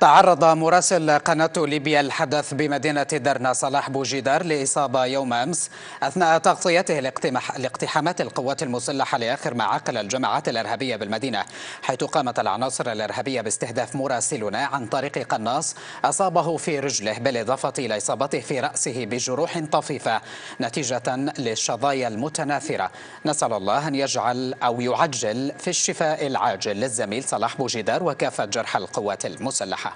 تعرض مراسل قناة ليبيا الحدث بمدينة درنه صلاح بوجيدار لإصابة يوم أمس أثناء تغطيته لاقتحامات القوات المسلحة لآخر ما عقل الجماعات الإرهابية بالمدينة، حيث قامت العناصر الإرهابية باستهداف مراسلنا عن طريق قناص أصابه في رجله، بالإضافة إلى إصابته في رأسه بجروح طفيفة نتيجة للشظايا المتناثرة. نسأل الله أن يجعل أو يعجل في الشفاء العاجل للزميل صلاح بوجيدار وكافة جرحى القوات المسلحة.